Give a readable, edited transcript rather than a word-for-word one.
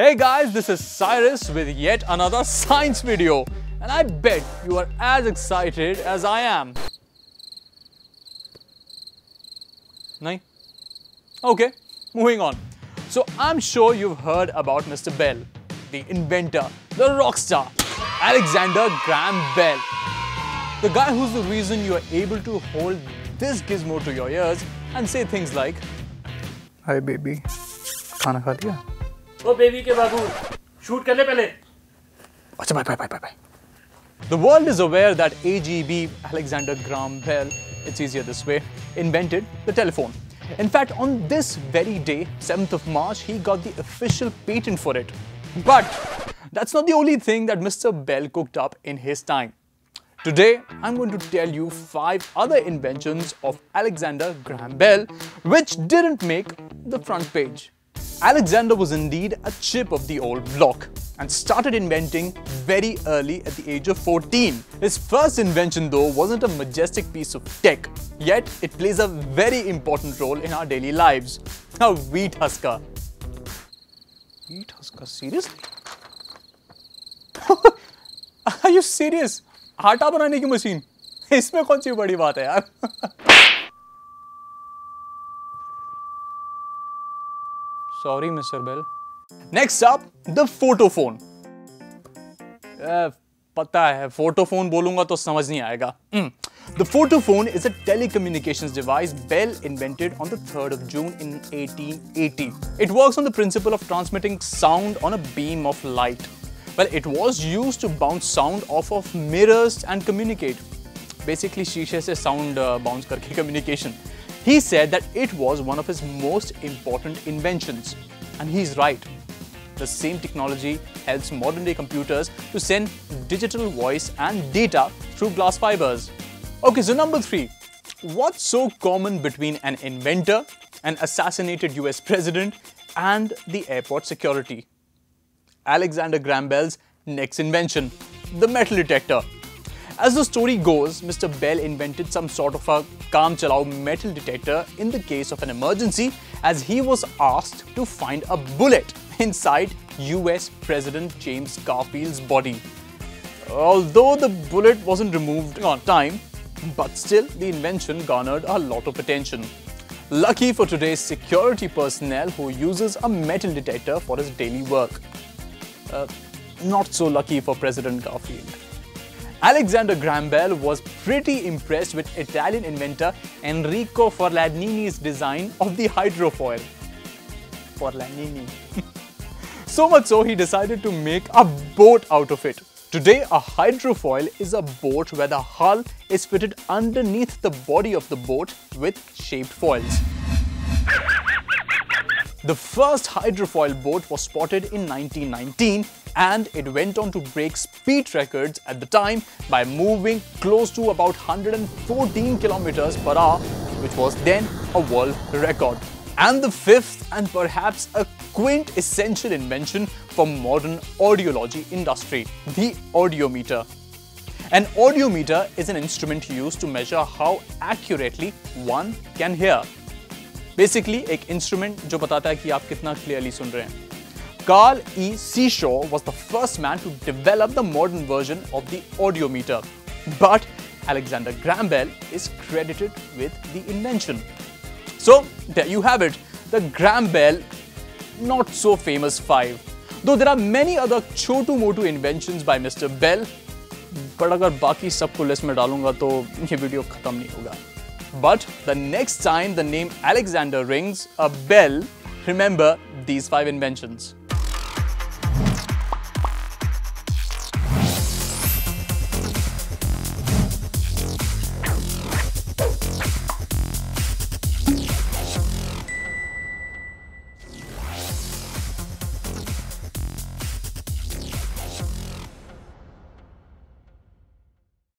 Hey guys, this is Cyrus with yet another science video, and I bet you are as excited as I am. No? Okay, moving on. So I'm sure you've heard about Mr. Bell, the inventor, the rock star, Alexander Graham Bell. The guy who's the reason you're able to hold this gizmo to your ears and say things like, "Hi baby, khana kha liya?" Oh baby ke babu, shoot kar le pehle. Acha bye. The world is aware that AGB, Alexander Graham Bell, it's easier this way, invented the telephone. In fact, on this very day, 7th of March, he got the official patent for it. But that's not the only thing that Mr. Bell cooked up in his time. Today, I'm going to tell you 5 other inventions of Alexander Graham Bell which didn't make the front page. Alexander was indeed a chip of the old block and started inventing very early at the age of 14. His first invention though wasn't a majestic piece of tech, yet it plays a very important role in our daily lives. A wheat husker. Wheat husker? Seriously? Are you serious? Aata banane ki machine? Isme kaun si badi baat hai yaar? Sorry, Mr. Bell. Next up, the photophone. पता है, photophone बोलूँगा तो समझ नहीं आएगा. The photophone is a telecommunications device Bell invented on the 3rd of June in 1880. It works on the principle of transmitting sound on a beam of light. Well, it was used to bounce sound off of mirrors and communicate. Basically, शीशे से sound bounce करके communication. He said that it was one of his most important inventions. And he's right. The same technology helps modern-day computers to send digital voice and data through glass fibers. Okay, so number 3. What's so common between an inventor, an assassinated US president, and the airport security? Alexander Graham Bell's next invention, the metal detector. As the story goes, Mr. Bell invented some sort of a kaam chalao metal detector in the case of an emergency, as he was asked to find a bullet inside US President James Garfield's body. Although the bullet wasn't removed on time, but still the invention garnered a lot of attention. Lucky for today's security personnel who uses a metal detector for his daily work. Not so lucky for President Garfield. Alexander Graham Bell was pretty impressed with Italian inventor Enrico Forlanini's design of the hydrofoil. Forlanini. So much so, he decided to make a boat out of it. Today, a hydrofoil is a boat where the hull is fitted underneath the body of the boat with shaped foils. The first hydrofoil boat was spotted in 1919 and it went on to break speed records at the time by moving close to about 114 km/h, which was then a world record. And the fifth and perhaps a quintessential invention for modern audiology industry, the audiometer. An audiometer is an instrument used to measure how accurately one can hear. Basically, एक instrument जो बताता है कि आप कितना clearly सुन रहे हैं. Carl E. Seashore was the first man to develop the modern version of the audiometer, but Alexander Graham Bell is credited with the invention. So there you have it, the Graham Bell not so famous 5. Though there are many other chotu motu inventions by Mr. Bell, but अगर बाकी सबको list में डालूँगा तो ये video खत्म नहीं होगा. But the next time the name Alexander rings a bell, remember these 5 inventions.